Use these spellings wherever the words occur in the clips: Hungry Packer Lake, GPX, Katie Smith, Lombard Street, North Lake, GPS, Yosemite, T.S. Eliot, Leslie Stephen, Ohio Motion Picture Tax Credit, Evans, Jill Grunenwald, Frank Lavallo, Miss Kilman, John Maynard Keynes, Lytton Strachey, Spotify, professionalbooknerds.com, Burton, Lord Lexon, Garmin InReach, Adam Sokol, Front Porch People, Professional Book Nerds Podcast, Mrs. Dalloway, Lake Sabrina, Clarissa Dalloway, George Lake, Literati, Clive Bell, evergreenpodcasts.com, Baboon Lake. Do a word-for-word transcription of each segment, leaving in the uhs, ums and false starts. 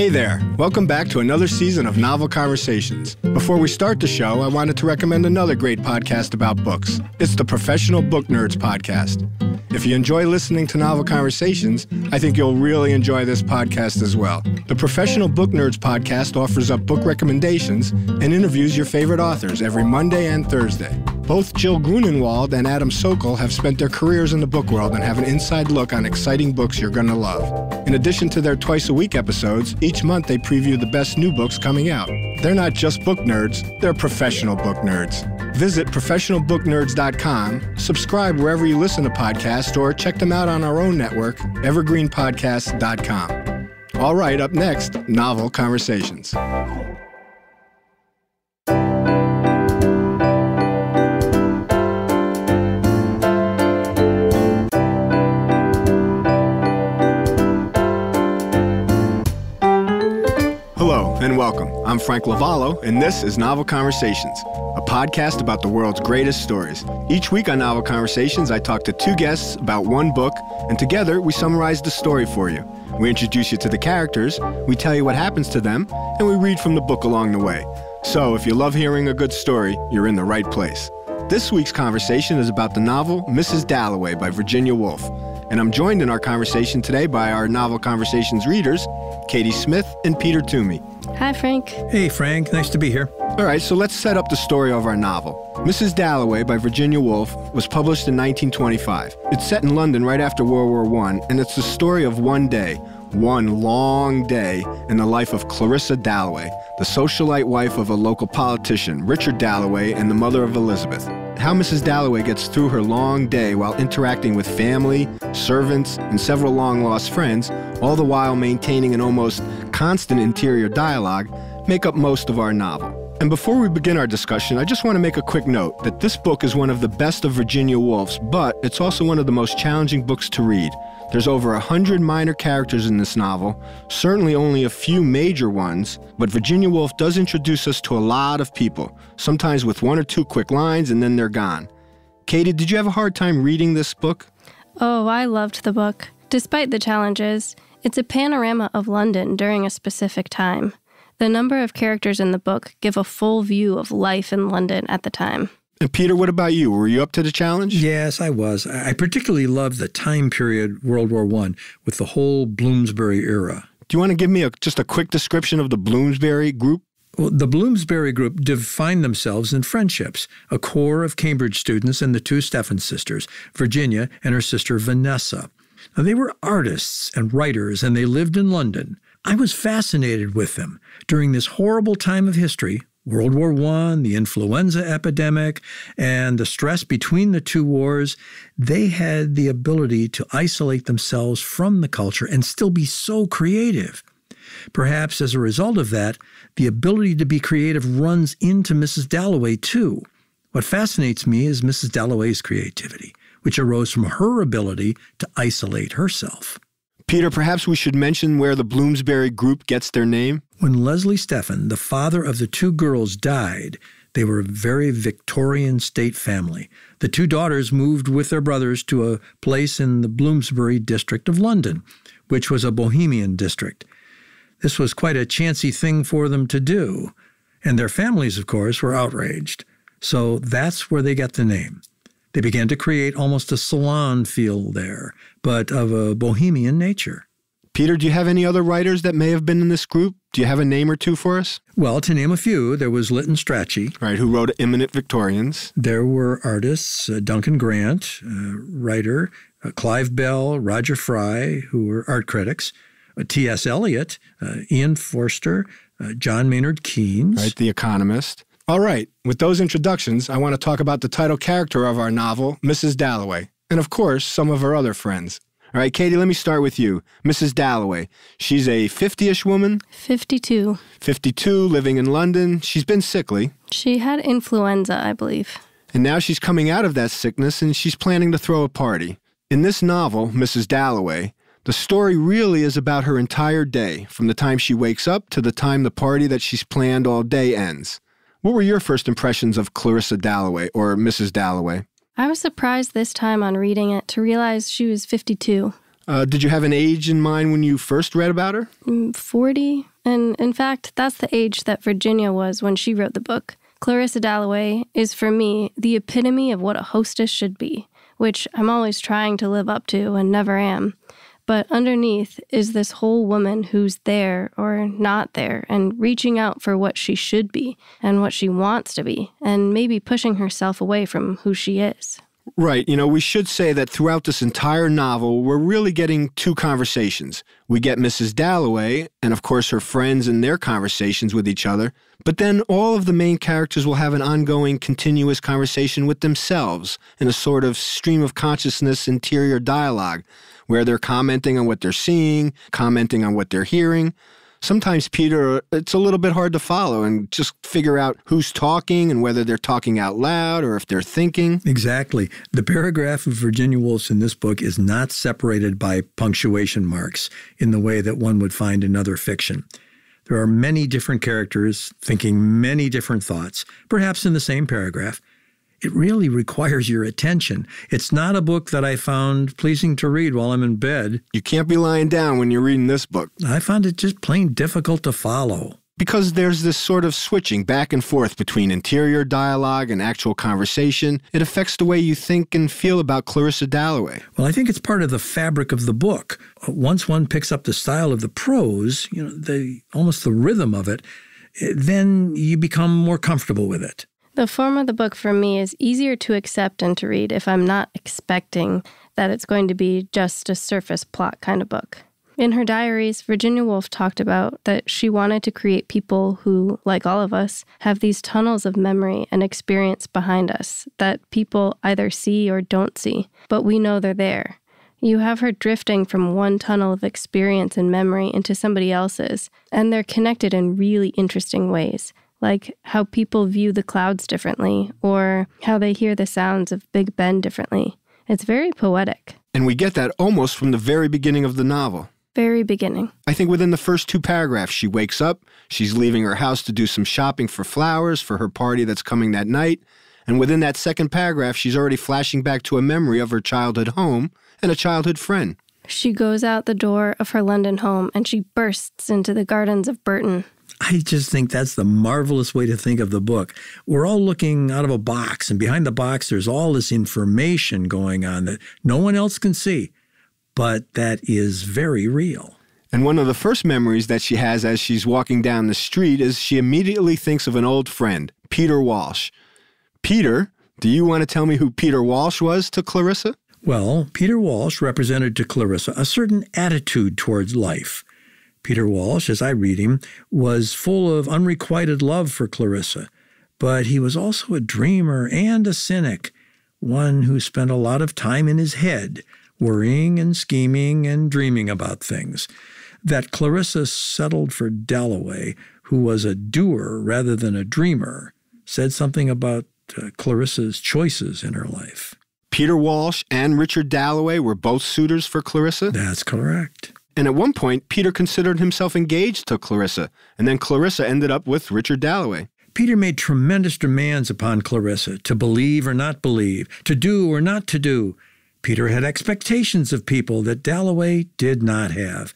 Hey there, welcome back to another season of Novel Conversations. Before we start the show, I wanted to recommend another great podcast about books. It's the Professional Book Nerds Podcast. If you enjoy listening to Novel Conversations, I think you'll really enjoy this podcast as well. The Professional Book Nerds Podcast offers up book recommendations and interviews your favorite authors every Monday and Thursday. Both Jill Grunenwald and Adam Sokol have spent their careers in the book world and have an inside look on exciting books you're going to love. In addition to their twice-a-week episodes, each month they preview the best new books coming out. They're not just book nerds, they're professional book nerds. Visit professional book nerds dot com, subscribe wherever you listen to podcasts, or check them out on our own network, evergreen podcasts dot com. All right, up next, Novel Conversations. And welcome. I'm Frank Lavallo, and this is Novel Conversations, a podcast about the world's greatest stories. Each week on Novel Conversations, I talk to two guests about one book, and together we summarize the story for you. We introduce you to the characters, we tell you what happens to them, and we read from the book along the way. So if you love hearing a good story, you're in the right place. This week's conversation is about the novel Missus Dalloway by Virginia Woolf. And I'm joined in our conversation today by our Novel Conversations readers, Katie Smith and Peter Toomey. Hi, Frank. Hey, Frank. Nice to be here. All right, so let's set up the story of our novel. Missus Dalloway by Virginia Woolf was published in nineteen twenty-five. It's set in London right after World War One, and it's the story of one day, one long day, in the life of Clarissa Dalloway, the socialite wife of a local politician, Richard Dalloway, and the mother of Elizabeth. How Missus Dalloway gets through her long day while interacting with family, servants, and several long-lost friends, all the while maintaining an almost constant interior dialogue, make up most of our novel. And before we begin our discussion, I just want to make a quick note that this book is one of the best of Virginia Woolf's, but it's also one of the most challenging books to read. There's over a hundred minor characters in this novel, certainly only a few major ones, but Virginia Woolf does introduce us to a lot of people, sometimes with one or two quick lines and then they're gone. Katie, did you have a hard time reading this book? Oh, I loved the book. Despite the challenges, it's a panorama of London during a specific time. The number of characters in the book give a full view of life in London at the time. And Peter, what about you? Were you up to the challenge? Yes, I was. I particularly loved the time period, World War One, with the whole Bloomsbury era. Do you want to give me a, just a quick description of the Bloomsbury group? Well, the Bloomsbury group defined themselves in friendships, a core of Cambridge students and the two Stephen sisters, Virginia and her sister Vanessa. Now, they were artists and writers, and they lived in London. I was fascinated with them during this horrible time of history— World War One, the influenza epidemic, and the stress between the two wars, they had the ability to isolate themselves from the culture and still be so creative. Perhaps as a result of that, the ability to be creative runs into Missus Dalloway, too. What fascinates me is Missus Dalloway's creativity, which arose from her ability to isolate herself. Peter, perhaps we should mention where the Bloomsbury group gets their name. When Leslie Stephen, the father of the two girls, died, they were a very Victorian state family. The two daughters moved with their brothers to a place in the Bloomsbury district of London, which was a Bohemian district. This was quite a chancy thing for them to do, and their families, of course, were outraged. So that's where they got the name. They began to create almost a salon feel there, but of a bohemian nature. Peter, do you have any other writers that may have been in this group? Do you have a name or two for us? Well, to name a few, there was Lytton Strachey. Right, who wrote Eminent Victorians. There were artists, uh, Duncan Grant, uh, writer, uh, Clive Bell, Roger Fry, who were art critics, uh, T S Eliot, uh, Ian Forster, uh, John Maynard Keynes. Right, the economist. All right, with those introductions, I want to talk about the title character of our novel, Missus Dalloway, and of course, some of her other friends. All right, Katie, let me start with you. Missus Dalloway, she's a fifty-ish woman? fifty-two. fifty-two, living in London. She's been sickly. She had influenza, I believe. And now she's coming out of that sickness, and she's planning to throw a party. In this novel, Missus Dalloway, the story really is about her entire day, from the time she wakes up to the time the party that she's planned all day ends. What were your first impressions of Clarissa Dalloway, or Missus Dalloway? I was surprised this time on reading it to realize she was fifty-two. Uh, did you have an age in mind when you first read about her? forty. And in fact, that's the age that Virginia was when she wrote the book. Clarissa Dalloway is, for me, the epitome of what a hostess should be, which I'm always trying to live up to and never am. But underneath is this whole woman who's there or not there and reaching out for what she should be and what she wants to be and maybe pushing herself away from who she is. Right. You know, we should say that throughout this entire novel, we're really getting two conversations. We get Missus Dalloway and, of course, her friends and their conversations with each other. But then all of the main characters will have an ongoing, continuous conversation with themselves in a sort of stream of consciousness interior dialogue, where they're commenting on what they're seeing, commenting on what they're hearing. Sometimes, Peter, it's a little bit hard to follow and just figure out who's talking and whether they're talking out loud or if they're thinking. Exactly. The paragraph of Virginia Woolf's in this book is not separated by punctuation marks in the way that one would find in other fiction. There are many different characters thinking many different thoughts, perhaps in the same paragraph. It really requires your attention. It's not a book that I found pleasing to read while I'm in bed. You can't be lying down when you're reading this book. I found it just plain difficult to follow. Because there's this sort of switching back and forth between interior dialogue and actual conversation. It affects the way you think and feel about Clarissa Dalloway. Well, I think it's part of the fabric of the book. Once one picks up the style of the prose, you know, the almost the rhythm of it, then you become more comfortable with it. The form of the book for me is easier to accept and to read if I'm not expecting that it's going to be just a surface plot kind of book. In her diaries, Virginia Woolf talked about that she wanted to create people who, like all of us, have these tunnels of memory and experience behind us that people either see or don't see, but we know they're there. You have her drifting from one tunnel of experience and memory into somebody else's, and they're connected in really interesting ways. Like how people view the clouds differently or how they hear the sounds of Big Ben differently. It's very poetic. And we get that almost from the very beginning of the novel. Very beginning. I think within the first two paragraphs, she wakes up, she's leaving her house to do some shopping for flowers for her party that's coming that night. And within that second paragraph, she's already flashing back to a memory of her childhood home and a childhood friend. She goes out the door of her London home and she bursts into the gardens of Burton. I just think that's the marvelous way to think of the book. We're all looking out of a box, and behind the box there's all this information going on that no one else can see, but that is very real. And one of the first memories that she has as she's walking down the street is she immediately thinks of an old friend, Peter Walsh. Peter, do you want to tell me who Peter Walsh was to Clarissa? Well, Peter Walsh represented to Clarissa a certain attitude towards life. Peter Walsh, as I read him, was full of unrequited love for Clarissa, but he was also a dreamer and a cynic, one who spent a lot of time in his head, worrying and scheming and dreaming about things. That Clarissa settled for Dalloway, who was a doer rather than a dreamer, said something about uh, Clarissa's choices in her life. Peter Walsh and Richard Dalloway were both suitors for Clarissa? That's correct. And at one point, Peter considered himself engaged to Clarissa, and then Clarissa ended up with Richard Dalloway. Peter made tremendous demands upon Clarissa to believe or not believe, to do or not to do. Peter had expectations of people that Dalloway did not have.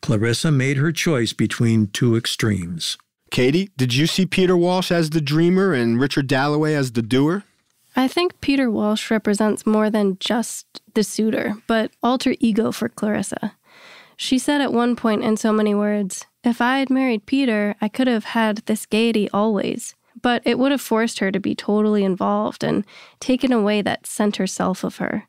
Clarissa made her choice between two extremes. Katie, did you see Peter Walsh as the dreamer and Richard Dalloway as the doer? I think Peter Walsh represents more than just the suitor, but alter ego for Clarissa. She said at one point in so many words, "If I had married Peter, I could have had this gaiety always." But it would have forced her to be totally involved and taken away that center self of her.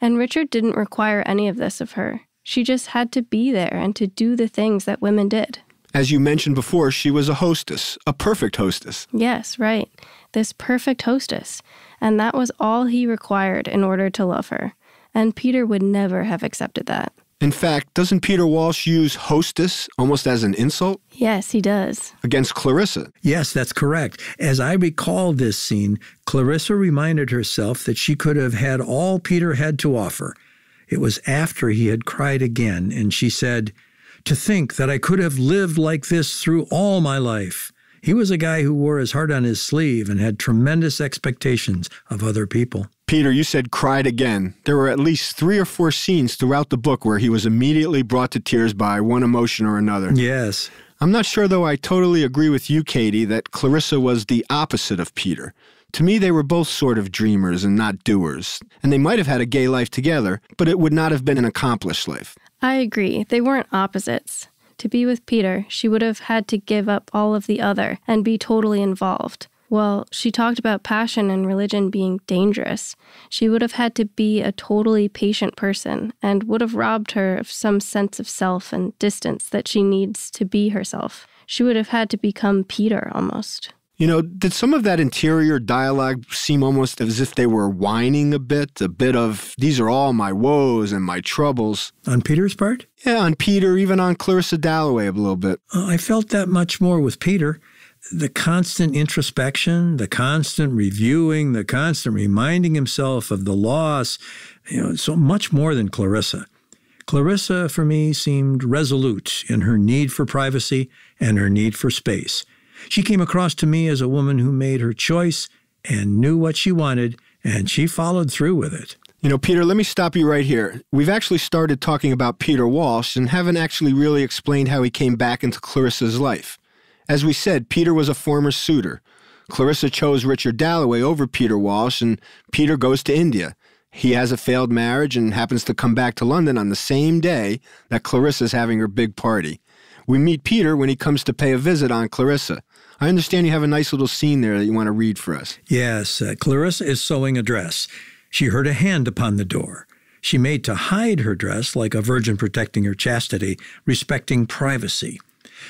And Richard didn't require any of this of her. She just had to be there and to do the things that women did. As you mentioned before, she was a hostess, a perfect hostess. Yes, right. This perfect hostess. And that was all he required in order to love her. And Peter would never have accepted that. In fact, doesn't Peter Walsh use hostess almost as an insult? Yes, he does. Against Clarissa. Yes, that's correct. As I recall this scene, Clarissa reminded herself that she could have had all Peter had to offer. It was after he had cried again, and she said, "To think that I could have lived like this through all my life. He was a guy who wore his heart on his sleeve and had tremendous expectations of other people. Peter, you said cried again. There were at least three or four scenes throughout the book where he was immediately brought to tears by one emotion or another. Yes. I'm not sure, though I totally agree with you, Katie, that Clarissa was the opposite of Peter. To me, they were both sort of dreamers and not doers, and they might have had a gay life together, but it would not have been an accomplished life. I agree. They weren't opposites. To be with Peter, she would have had to give up all of the other and be totally involved. Well, she talked about passion and religion being dangerous. She would have had to be a totally patient person and would have robbed her of some sense of self and distance that she needs to be herself. She would have had to become Peter almost. You know, did some of that interior dialogue seem almost as if they were whining a bit, a bit of, these are all my woes and my troubles? On Peter's part? Yeah, on Peter, even on Clarissa Dalloway a little bit. Uh, I felt that much more with Peter. The constant introspection, the constant reviewing, the constant reminding himself of the loss, you know, so much more than Clarissa. Clarissa, for me, seemed resolute in her need for privacy and her need for space. She came across to me as a woman who made her choice and knew what she wanted, and she followed through with it. You know, Peter, let me stop you right here. We've actually started talking about Peter Walsh and haven't actually really explained how he came back into Clarissa's life. As we said, Peter was a former suitor. Clarissa chose Richard Dalloway over Peter Walsh, and Peter goes to India. He has a failed marriage and happens to come back to London on the same day that Clarissa's having her big party. We meet Peter when he comes to pay a visit on Clarissa. I understand you have a nice little scene there that you want to read for us. Yes, uh, Clarissa is sewing a dress. She heard a hand upon the door. She made to hide her dress like a virgin protecting her chastity, respecting privacy.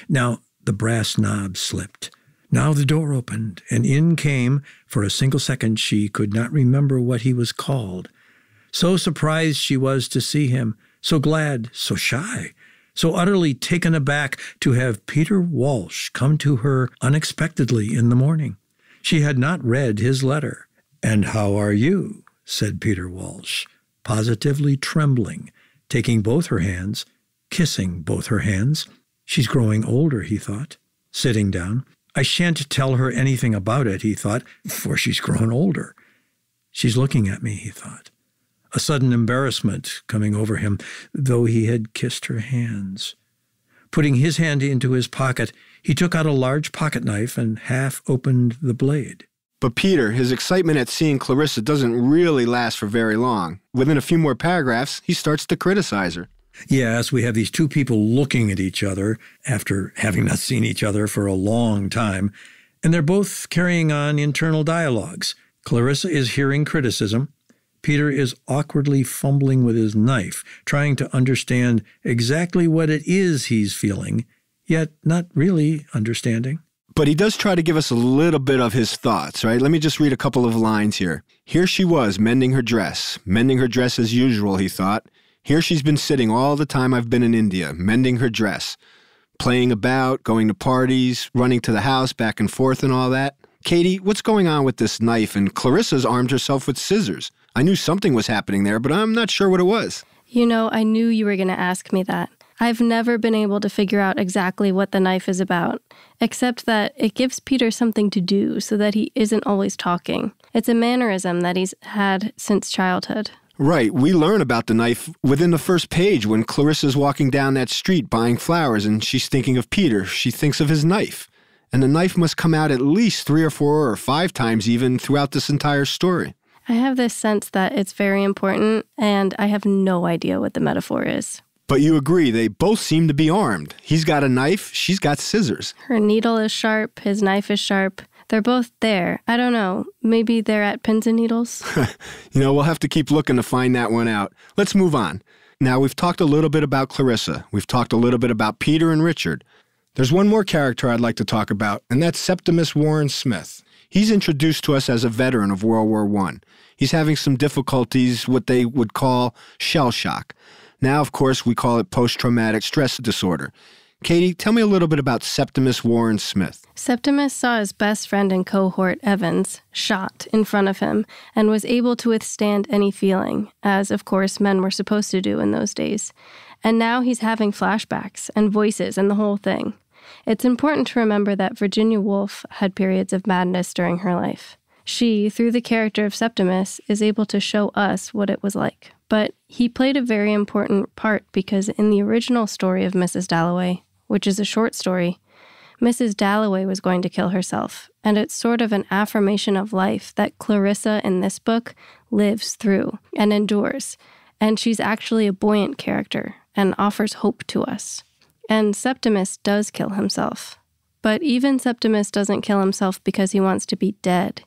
Now the brass knob slipped. Now the door opened, and in came, for a single second she could not remember what he was called. So surprised she was to see him, so glad, so shy. So utterly taken aback to have Peter Walsh come to her unexpectedly in the morning. She had not read his letter. "And how are you?" said Peter Walsh, positively trembling, taking both her hands, kissing both her hands. She's growing older, he thought, sitting down. I shan't tell her anything about it, he thought, for she's grown older. She's looking at me, he thought. A sudden embarrassment coming over him, though he had kissed her hands. Putting his hand into his pocket, he took out a large pocket knife and half opened the blade. But Peter, his excitement at seeing Clarissa doesn't really last for very long. Within a few more paragraphs, he starts to criticize her. Yes, we have these two people looking at each other after having not seen each other for a long time, and they're both carrying on internal dialogues. Clarissa is hearing criticism. Peter is awkwardly fumbling with his knife, trying to understand exactly what it is he's feeling, yet not really understanding. But he does try to give us a little bit of his thoughts, right? Let me just read a couple of lines here. Here she was, mending her dress. Mending her dress as usual, he thought. Here she's been sitting all the time I've been in India, mending her dress. Playing about, going to parties, running to the house, back and forth and all that. Katie, what's going on with this knife? And Clarissa's armed herself with scissors. I knew something was happening there, but I'm not sure what it was. You know, I knew you were going to ask me that. I've never been able to figure out exactly what the knife is about, except that it gives Peter something to do so that he isn't always talking. It's a mannerism that he's had since childhood. Right. We learn about the knife within the first page when Clarissa's walking down that street buying flowers and she's thinking of Peter. She thinks of his knife. And the knife must come out at least three or four or five times even throughout this entire story. I have this sense that it's very important, and I have no idea what the metaphor is. But you agree, they both seem to be armed. He's got a knife, she's got scissors. Her needle is sharp, his knife is sharp. They're both there. I don't know, maybe they're at pins and needles? You know, we'll have to keep looking to find that one out. Let's move on. Now, we've talked a little bit about Clarissa. We've talked a little bit about Peter and Richard. There's one more character I'd like to talk about, and that's Septimus Warren Smith. He's introduced to us as a veteran of World War One. He's having some difficulties, what they would call shell shock. Now, of course, we call it post-traumatic stress disorder. Katie, tell me a little bit about Septimus Warren Smith. Septimus saw his best friend and cohort, Evans, shot in front of him and was able to withstand any feeling, as, of course, men were supposed to do in those days. And now he's having flashbacks and voices and the whole thing. It's important to remember that Virginia Woolf had periods of madness during her life. She, through the character of Septimus, is able to show us what it was like. But he played a very important part because in the original story of Missus Dalloway, which is a short story, Missus Dalloway was going to kill herself, and it's sort of an affirmation of life that Clarissa in this book lives through and endures, and she's actually a buoyant character and offers hope to us. And Septimus does kill himself. But even Septimus doesn't kill himself because he wants to be dead.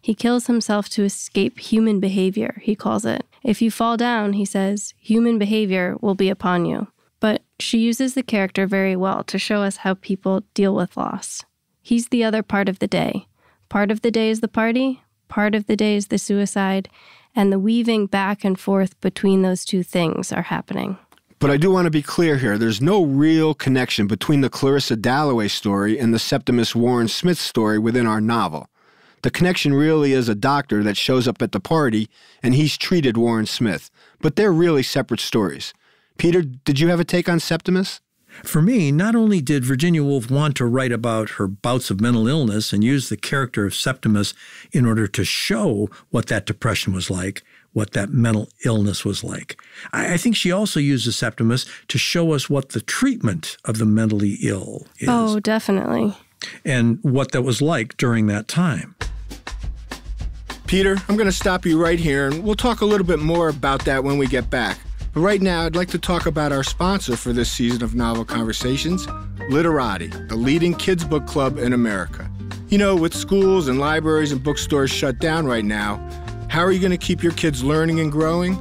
He kills himself to escape human behavior, he calls it. If you fall down, he says, human behavior will be upon you. But she uses the character very well to show us how people deal with loss. He's the other part of the day. Part of the day is the party, part of the day is the suicide, and the weaving back and forth between those two things are happening. But I do want to be clear here. There's no real connection between the Clarissa Dalloway story and the Septimus Warren Smith story within our novel. The connection really is a doctor that shows up at the party, and he's treated Warren Smith. But they're really separate stories. Peter, did you have a take on Septimus? For me, not only did Virginia Woolf want to write about her bouts of mental illness and use the character of Septimus in order to show what that depression was like, what that mental illness was like. I, I think she also uses Septimus to show us what the treatment of the mentally ill is. Oh, definitely. And what that was like during that time. Peter, I'm going to stop you right here, and we'll talk a little bit more about that when we get back. But right now, I'd like to talk about our sponsor for this season of Novel Conversations, Literati, the leading kids' book club in America. You know, with schools and libraries and bookstores shut down right now, how are you going to keep your kids learning and growing?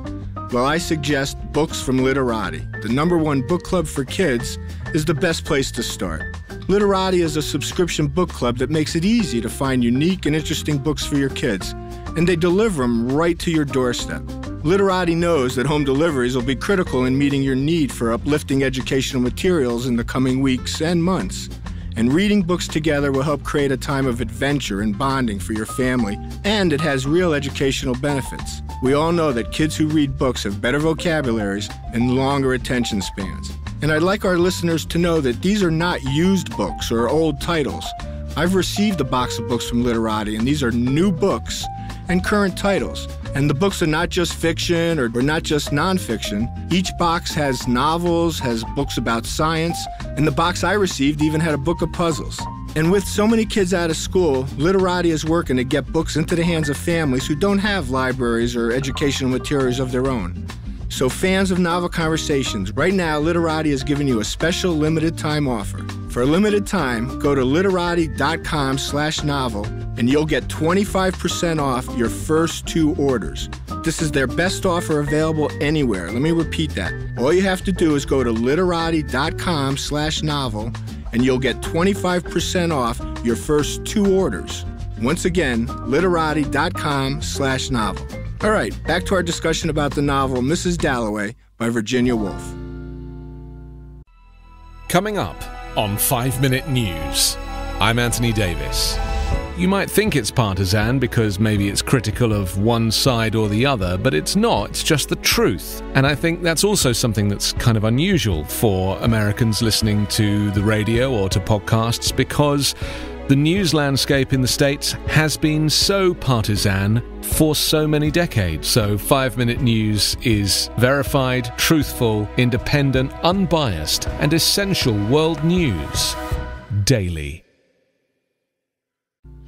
Well, I suggest books from Literati. The number one book club for kids is the best place to start. Literati is a subscription book club that makes it easy to find unique and interesting books for your kids, and they deliver them right to your doorstep. Literati knows that home deliveries will be critical in meeting your need for uplifting educational materials in the coming weeks and months. And reading books together will help create a time of adventure and bonding for your family, and it has real educational benefits. We all know that kids who read books have better vocabularies and longer attention spans. And I'd like our listeners to know that these are not used books or old titles. I've received a box of books from Literati, and these are new books and current titles. And the books are not just fiction or, or not just nonfiction. Each box has novels, has books about science, and the box I received even had a book of puzzles. And with so many kids out of school, Literati is working to get books into the hands of families who don't have libraries or educational materials of their own. So fans of Novel Conversations, right now Literati is giving you a special limited time offer. For a limited time, go to literati.com slash novel and you'll get twenty-five percent off your first two orders. This is their best offer available anywhere. Let me repeat that. All you have to do is go to literati.com slash novel and you'll get twenty-five percent off your first two orders. Once again, literati.com slash novel. All right, back to our discussion about the novel Missus Dalloway by Virginia Woolf. Coming up on five minute News, I'm Anthony Davis. You might think it's partisan because maybe it's critical of one side or the other, but it's not, it's just the truth. And I think that's also something that's kind of unusual for Americans listening to the radio or to podcasts, because the news landscape in the States has been so partisan for so many decades. So five minute News is verified, truthful, independent, unbiased, and essential world news daily.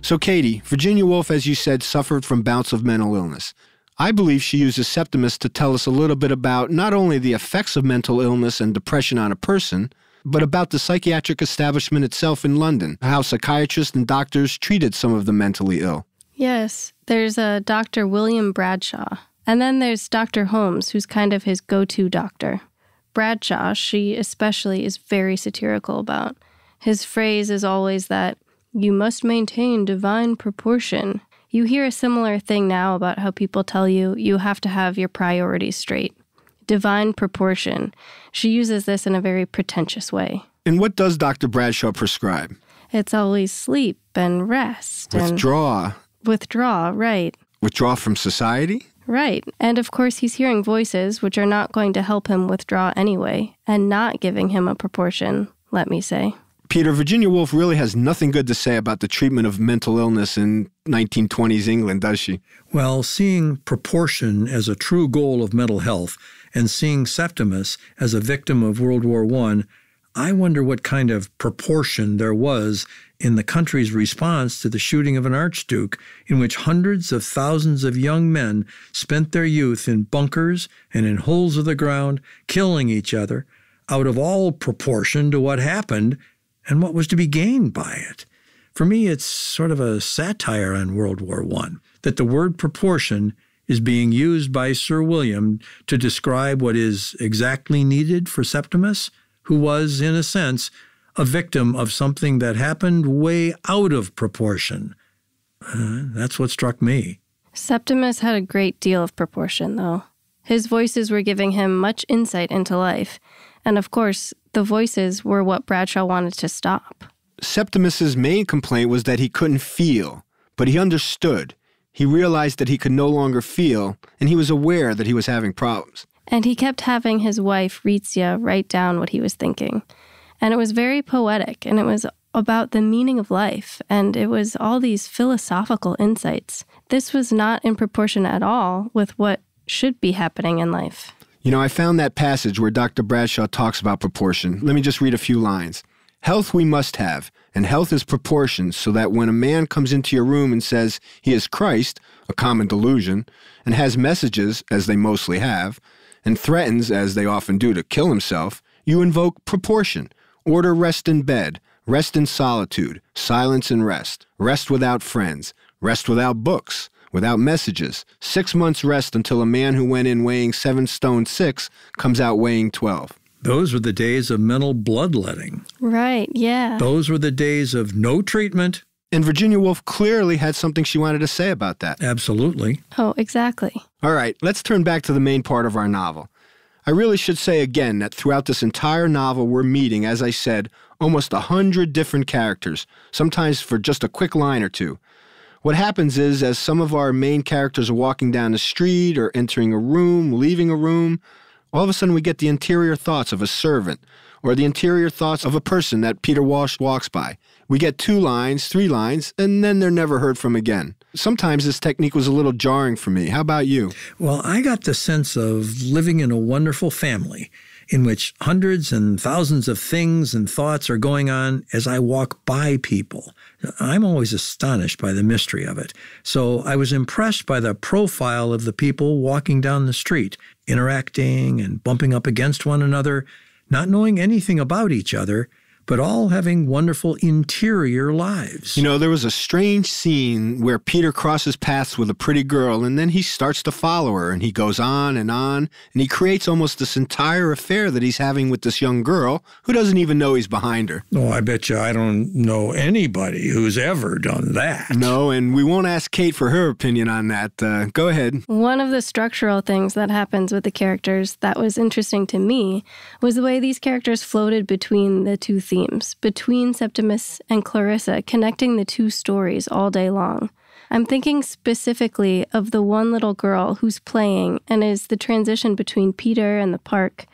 So Katie, Virginia Woolf, as you said, suffered from bouts of mental illness. I believe she uses Septimus to tell us a little bit about not only the effects of mental illness and depression on a person, but about the psychiatric establishment itself in London, how psychiatrists and doctors treated some of the mentally ill. Yes, there's a Doctor William Bradshaw, and then there's Doctor Holmes, who's kind of his go-to doctor. Bradshaw, she especially, is very satirical about. His phrase is always that, you must maintain divine proportion. You hear a similar thing now about how people tell you you have to have your priorities straight. Divine proportion. She uses this in a very pretentious way. And what does Doctor Bradshaw prescribe? It's always sleep and rest. Withdraw. And withdraw, right. Withdraw from society? Right. And of course, he's hearing voices which are not going to help him withdraw anyway, and not giving him a proportion, let me say. Peter, Virginia Woolf really has nothing good to say about the treatment of mental illness in nineteen twenties England, does she? Well, seeing proportion as a true goal of mental health and seeing Septimus as a victim of World War One, I wonder what kind of proportion there was in the country's response to the shooting of an archduke, in which hundreds of thousands of young men spent their youth in bunkers and in holes of the ground, killing each other, out of all proportion to what happened and what was to be gained by it. For me, it's sort of a satire on World War One, that the word proportion is being used by Sir William to describe what is exactly needed for Septimus, who was, in a sense, a victim of something that happened way out of proportion. Uh, that's what struck me. Septimus had a great deal of proportion, though. His voices were giving him much insight into life. And of course, the voices were what Bradshaw wanted to stop. Septimus's main complaint was that he couldn't feel, but he understood. He realized that he could no longer feel, and he was aware that he was having problems. And he kept having his wife, Rizzia, write down what he was thinking. And it was very poetic, and it was about the meaning of life, and it was all these philosophical insights. This was not in proportion at all with what should be happening in life. You know, I found that passage where Doctor Bradshaw talks about proportion. Let me just read a few lines. Health we must have, and health is proportioned, so that when a man comes into your room and says he is Christ, a common delusion, and has messages, as they mostly have, and threatens, as they often do, to kill himself, you invoke proportion. Order rest in bed, rest in solitude, silence and rest, rest without friends, rest without books, without messages, six months rest until a man who went in weighing seven stone six comes out weighing twelve. Those were the days of mental bloodletting. Right, yeah. Those were the days of no treatment. And Virginia Woolf clearly had something she wanted to say about that. Absolutely. Oh, exactly. All right, let's turn back to the main part of our novel. I really should say again that throughout this entire novel, we're meeting, as I said, almost a hundred different characters, sometimes for just a quick line or two. What happens is, as some of our main characters are walking down the street or entering a room, leaving a room, all of a sudden we get the interior thoughts of a servant or the interior thoughts of a person that Peter Walsh walks by. We get two lines, three lines, and then they're never heard from again. Sometimes this technique was a little jarring for me. How about you? Well, I got the sense of living in a wonderful family in which hundreds and thousands of things and thoughts are going on as I walk by people. I'm always astonished by the mystery of it. So I was impressed by the profile of the people walking down the street, interacting and bumping up against one another, not knowing anything about each other, but all having wonderful interior lives. You know, there was a strange scene where Peter crosses paths with a pretty girl, and then he starts to follow her, and he goes on and on, and he creates almost this entire affair that he's having with this young girl who doesn't even know he's behind her. Oh, I bet you I don't know anybody who's ever done that. No, and we won't ask Kate for her opinion on that. Uh, go ahead. One of the structural things that happens with the characters that was interesting to me was the way these characters floated between the two themes. Themes between Septimus and Clarissa, connecting the two stories all day long. I'm thinking specifically of the one little girl who's playing and is the transition between Peter and the park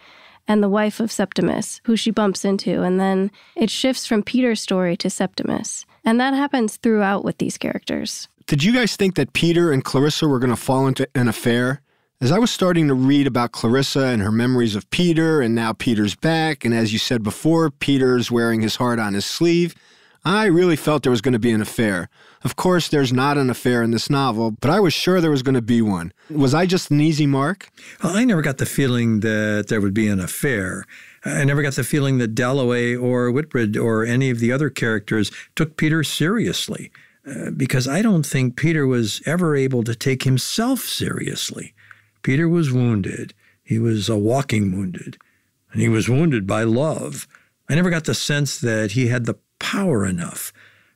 and the wife of Septimus, who she bumps into, and then it shifts from Peter's story to Septimus. And that happens throughout with these characters. Did you guys think that Peter and Clarissa were going to fall into an affair? As I was starting to read about Clarissa and her memories of Peter, and now Peter's back, and as you said before, Peter's wearing his heart on his sleeve, I really felt there was going to be an affair. Of course, there's not an affair in this novel, but I was sure there was going to be one. Was I just an easy mark? Well, I never got the feeling that there would be an affair. I never got the feeling that Dalloway or Whitbread or any of the other characters took Peter seriously, uh, because I don't think Peter was ever able to take himself seriously. Peter was wounded. He was a walking wounded. And he was wounded by love. I never got the sense that he had the power enough,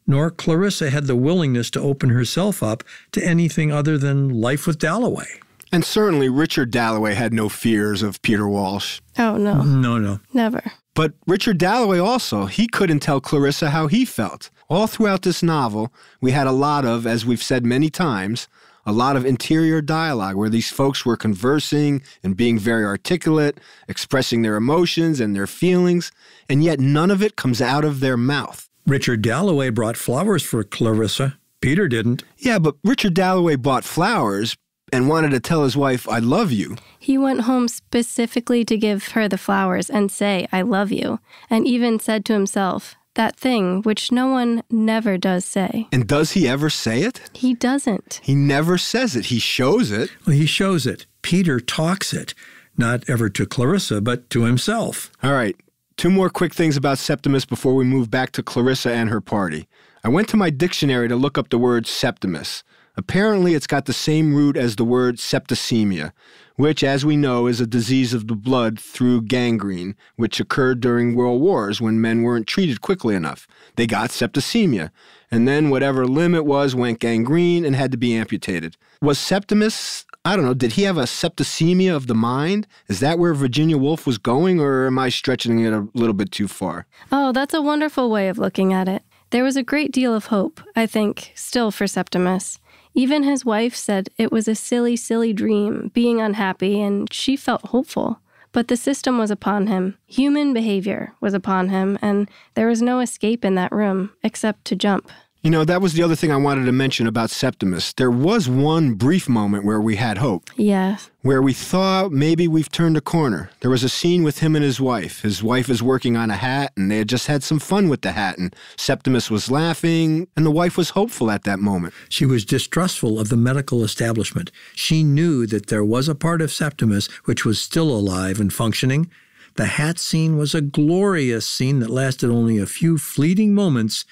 nor Clarissa had the willingness to open herself up to anything other than life with Dalloway. And certainly Richard Dalloway had no fears of Peter Walsh. Oh, no. No, no. Never. But Richard Dalloway also, he couldn't tell Clarissa how he felt. All throughout this novel, we had a lot of, as we've said many times, a lot of interior dialogue where these folks were conversing and being very articulate, expressing their emotions and their feelings, and yet none of it comes out of their mouth. Richard Dalloway brought flowers for Clarissa. Peter didn't. Yeah, but Richard Dalloway bought flowers and wanted to tell his wife, I love you. He went home specifically to give her the flowers and say, I love you, and even said to himself, that thing which no one never does say. And does he ever say it? He doesn't. He never says it. He shows it. Well, he shows it. Peter talks it, not ever to Clarissa, but to himself. All right, two more quick things about Septimus before we move back to Clarissa and her party. I went to my dictionary to look up the word Septimus. Apparently, it's got the same root as the word septicemia, which, as we know, is a disease of the blood through gangrene, which occurred during world wars when men weren't treated quickly enough. They got septicemia, and then whatever limb it was went gangrene and had to be amputated. Was Septimus, I don't know, did he have a septicemia of the mind? Is that where Virginia Woolf was going, or am I stretching it a little bit too far? Oh, that's a wonderful way of looking at it. There was a great deal of hope, I think, still for Septimus. Even his wife said it was a silly, silly dream, being unhappy, and she felt hopeful. But the system was upon him. Human behavior was upon him, and there was no escape in that room except to jump. You know, that was the other thing I wanted to mention about Septimus. There was one brief moment where we had hope. Yes. Where we thought maybe we've turned a corner. There was a scene with him and his wife. His wife is working on a hat, and they had just had some fun with the hat, and Septimus was laughing, and the wife was hopeful at that moment. She was distrustful of the medical establishment. She knew that there was a part of Septimus which was still alive and functioning. The hat scene was a glorious scene that lasted only a few fleeting moments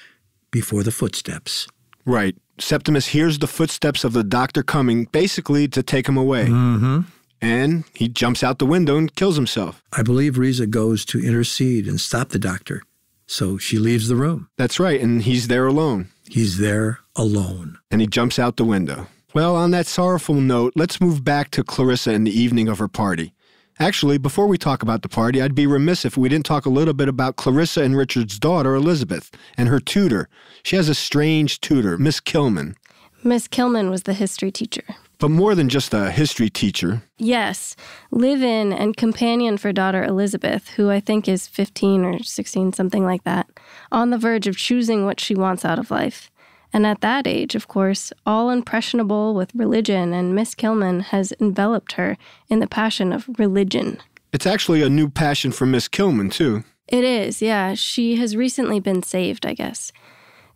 before the footsteps. Right. Septimus hears the footsteps of the doctor coming, basically to take him away. Mm-hmm. And he jumps out the window and kills himself. I believe Reza goes to intercede and stop the doctor, so she leaves the room. That's right, and he's there alone. He's there alone. And he jumps out the window. Well, on that sorrowful note, let's move back to Clarissa in the evening of her party. Actually, before we talk about the party, I'd be remiss if we didn't talk a little bit about Clarissa and Richard's daughter, Elizabeth, and her tutor. She has a strange tutor, Miss Kilman. Miss Kilman was the history teacher. But more than just a history teacher. Yes, live-in and companion for daughter Elizabeth, who I think is fifteen or sixteen, something like that, on the verge of choosing what she wants out of life. And at that age, of course, all impressionable with religion, and Miss Kilman has enveloped her in the passion of religion. It's actually a new passion for Miss Kilman, too. It is, yeah. She has recently been saved, I guess.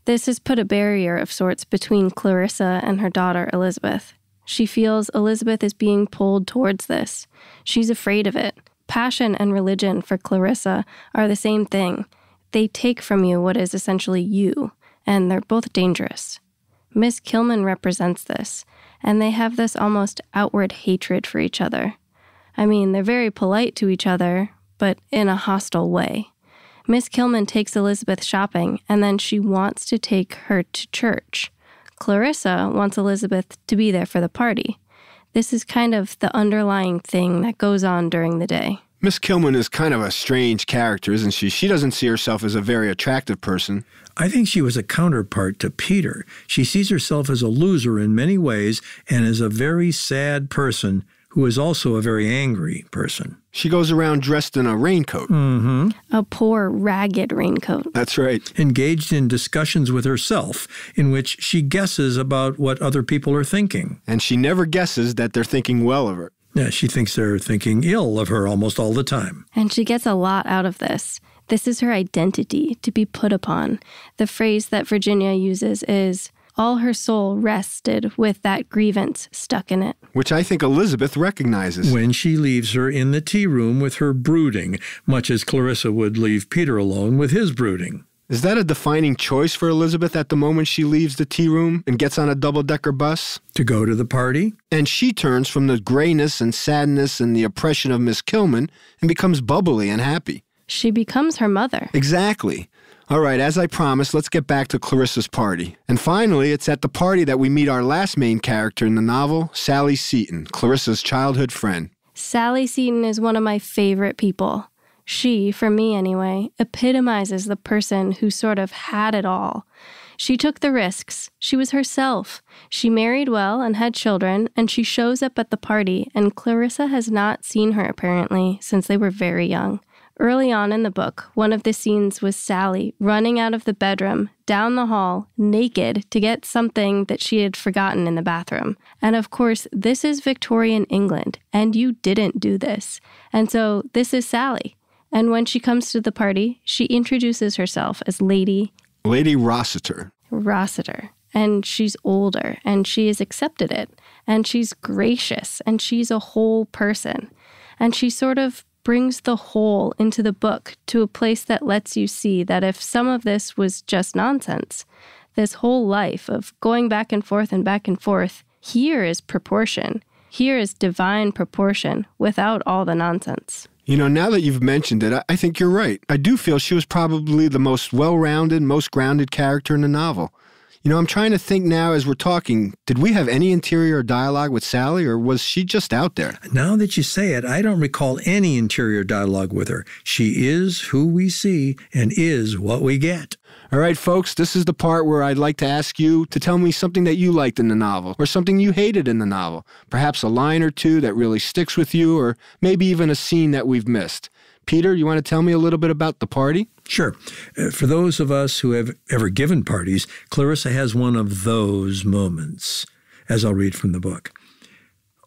This has put a barrier of sorts between Clarissa and her daughter, Elizabeth. She feels Elizabeth is being pulled towards this. She's afraid of it. Passion and religion for Clarissa are the same thing. They take from you what is essentially you. And they're both dangerous. Miss Kilman represents this, and they have this almost outward hatred for each other. I mean, they're very polite to each other, but in a hostile way. Miss Kilman takes Elizabeth shopping, and then she wants to take her to church. Clarissa wants Elizabeth to be there for the party. This is kind of the underlying thing that goes on during the day. Miss Kilman is kind of a strange character, isn't she? She doesn't see herself as a very attractive person. I think she was a counterpart to Peter. She sees herself as a loser in many ways and as a very sad person who is also a very angry person. She goes around dressed in a raincoat. Mm-hmm. A poor, ragged raincoat. That's right. Engaged in discussions with herself in which she guesses about what other people are thinking. And she never guesses that they're thinking well of her. Yeah, she thinks they're thinking ill of her almost all the time. And she gets a lot out of this. This is her identity to be put upon. The phrase that Virginia uses is, all her soul rested with that grievance stuck in it. Which I think Elizabeth recognizes. When she leaves her in the tea room with her brooding, much as Clarissa would leave Peter alone with his brooding. Is that a defining choice for Elizabeth at the moment she leaves the tea room and gets on a double-decker bus? To go to the party? And she turns from the grayness and sadness and the oppression of Miss Kilman and becomes bubbly and happy. She becomes her mother. Exactly. All right, as I promised, let's get back to Clarissa's party. And finally, it's at the party that we meet our last main character in the novel, Sally Seton, Clarissa's childhood friend. Sally Seton is one of my favorite people. She, for me anyway, epitomizes the person who sort of had it all. She took the risks. She was herself. She married well and had children, and she shows up at the party, and Clarissa has not seen her, apparently, since they were very young. Early on in the book, one of the scenes was Sally running out of the bedroom, down the hall, naked, to get something that she had forgotten in the bathroom. And of course, this is Victorian England, and you didn't do this. And so this is Sally. And when she comes to the party, she introduces herself as Lady... Lady Rossiter. Rossiter. And she's older, and she has accepted it. And she's gracious, and she's a whole person. And she sort of brings the whole into the book to a place that lets you see that if some of this was just nonsense, this whole life of going back and forth and back and forth, here is proportion. Here is divine proportion without all the nonsense. You know, now that you've mentioned it, I, I think you're right. I do feel she was probably the most well-rounded, most grounded character in the novel. You know, I'm trying to think now as we're talking, did we have any interior dialogue with Sally, or was she just out there? Now that you say it, I don't recall any interior dialogue with her. She is who we see and is what we get. All right, folks, this is the part where I'd like to ask you to tell me something that you liked in the novel or something you hated in the novel, perhaps a line or two that really sticks with you or maybe even a scene that we've missed. Peter, you want to tell me a little bit about the party? Sure. Uh, for those of us who have ever given parties, Clarissa has one of those moments, as I'll read from the book.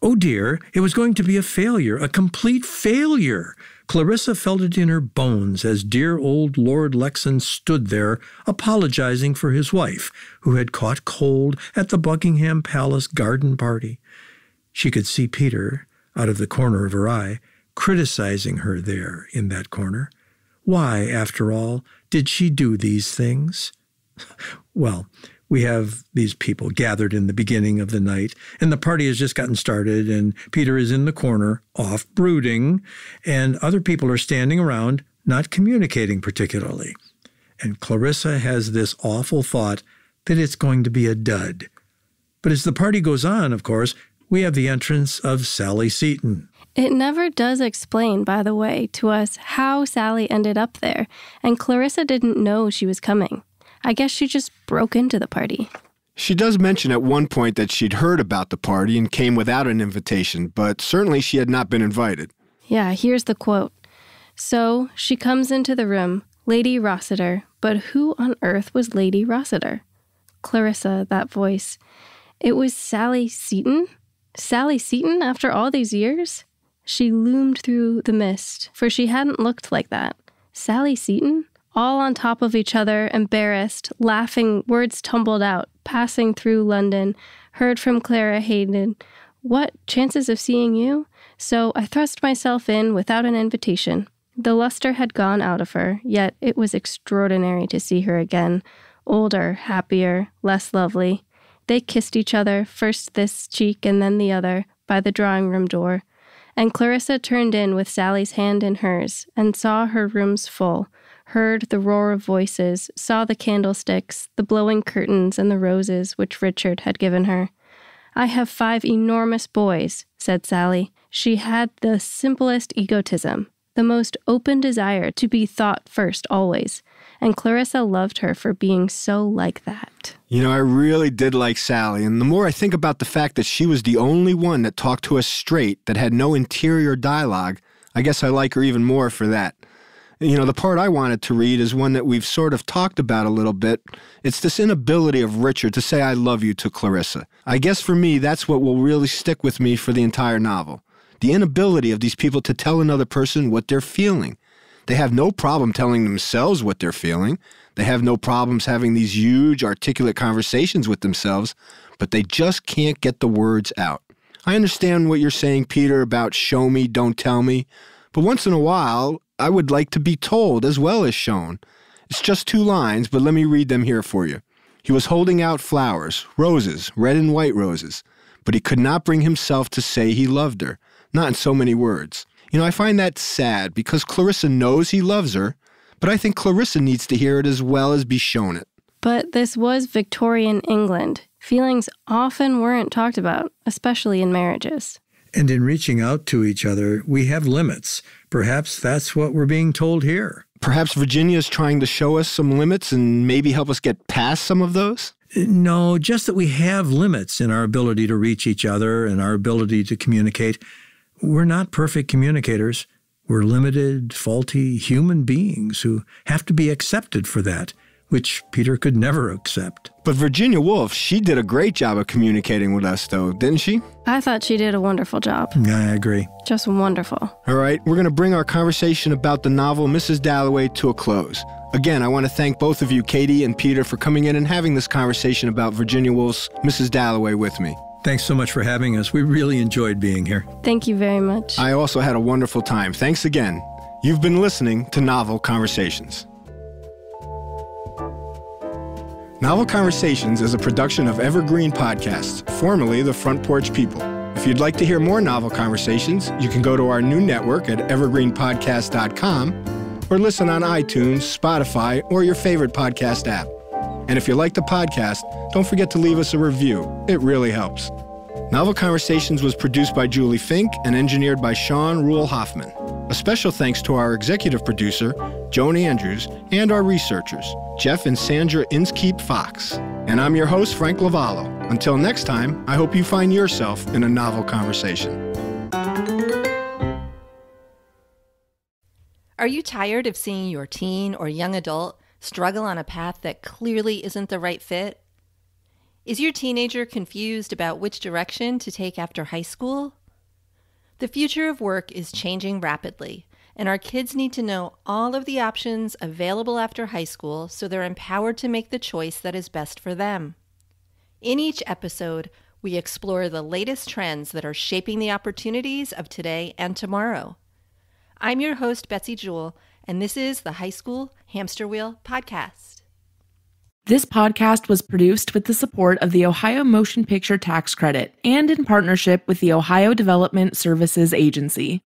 Oh dear, it was going to be a failure, a complete failure. Clarissa felt it in her bones as dear old Lord Lexon stood there apologizing for his wife, who had caught cold at the Buckingham Palace garden party. She could see Peter, out of the corner of her eye, criticizing her there in that corner. Why, after all, did she do these things? Well, we have these people gathered in the beginning of the night, and the party has just gotten started, and Peter is in the corner, off brooding, and other people are standing around, not communicating particularly. And Clarissa has this awful thought that it's going to be a dud. But as the party goes on, of course, we have the entrance of Sally Seton. It never does explain, by the way, to us how Sally ended up there, and Clarissa didn't know she was coming. I guess she just broke into the party. She does mention at one point that she'd heard about the party and came without an invitation, but certainly she had not been invited. Yeah, here's the quote. So she comes into the room, Lady Rossiter, but who on earth was Lady Rossiter? Clarissa, that voice. It was Sally Seton? Sally Seton after all these years? She loomed through the mist, for she hadn't looked like that. Sally Seton? All on top of each other, embarrassed, laughing, words tumbled out, passing through London, heard from Clara Hayden. What, chances of seeing you? So I thrust myself in without an invitation. The luster had gone out of her, yet it was extraordinary to see her again. Older, happier, less lovely. They kissed each other, first this cheek and then the other, by the drawing-room door. And Clarissa turned in with Sally's hand in hers, and saw her rooms full, heard the roar of voices, saw the candlesticks, the blowing curtains, and the roses which Richard had given her. I have five enormous boys, said Sally. She had the simplest egotism, the most open desire to be thought first always, and Clarissa loved her for being so like that. You know, I really did like Sally, and the more I think about the fact that she was the only one that talked to us straight, that had no interior dialogue, I guess I like her even more for that. You know, the part I wanted to read is one that we've sort of talked about a little bit. It's this inability of Richard to say I love you to Clarissa. I guess for me, that's what will really stick with me for the entire novel. The inability of these people to tell another person what they're feeling. They have no problem telling themselves what they're feeling. They have no problems having these huge, articulate conversations with themselves, but they just can't get the words out. I understand what you're saying, Peter, about show me, don't tell me, but once in a while, I would like to be told as well as shown. It's just two lines, but let me read them here for you. He was holding out flowers, roses, red and white roses, but he could not bring himself to say he loved her, not in so many words. You know, I find that sad because Clarissa knows he loves her, but I think Clarissa needs to hear it as well as be shown it. But this was Victorian England. Feelings often weren't talked about, especially in marriages. And in reaching out to each other, we have limits. Perhaps that's what we're being told here. perhaps Virginia is trying to show us some limits and maybe help us get past some of those? No, just that we have limits in our ability to reach each other and our ability to communicate. We're not perfect communicators. We're limited, faulty human beings who have to be accepted for that, which Peter could never accept. But Virginia Woolf, she did a great job of communicating with us, though, didn't she? I thought she did a wonderful job. I agree. Just wonderful. All right, we're going to bring our conversation about the novel Missus Dalloway to a close. Again, I want to thank both of you, Katie and Peter, for coming in and having this conversation about Virginia Woolf's Missus Dalloway with me. Thanks so much for having us. We really enjoyed being here. Thank you very much. I also had a wonderful time. Thanks again. You've been listening to Novel Conversations. Novel Conversations is a production of Evergreen Podcasts, formerly the Front Porch People. If you'd like to hear more Novel Conversations, you can go to our new network at evergreen podcast dot com or listen on iTunes, Spotify, or your favorite podcast app. And if you like the podcast, don't forget to leave us a review. It really helps. Novel Conversations was produced by Julie Fink and engineered by Sean Ruhl Hoffman. A special thanks to our executive producer, Joan Andrews, and our researchers, Jeff and Sandra Inskeep-Fox. And I'm your host, Frank Lavallo. Until next time, I hope you find yourself in a novel conversation. Are you tired of seeing your teen or young adult struggle on a path that clearly isn't the right fit? Is your teenager confused about which direction to take after high school? The future of work is changing rapidly, and our kids need to know all of the options available after high school so they're empowered to make the choice that is best for them. In each episode, we explore the latest trends that are shaping the opportunities of today and tomorrow. I'm your host, Betsy Jewell, and this is the High School Hamster Wheel Podcast. This podcast was produced with the support of the Ohio Motion Picture Tax Credit and in partnership with the Ohio Development Services Agency.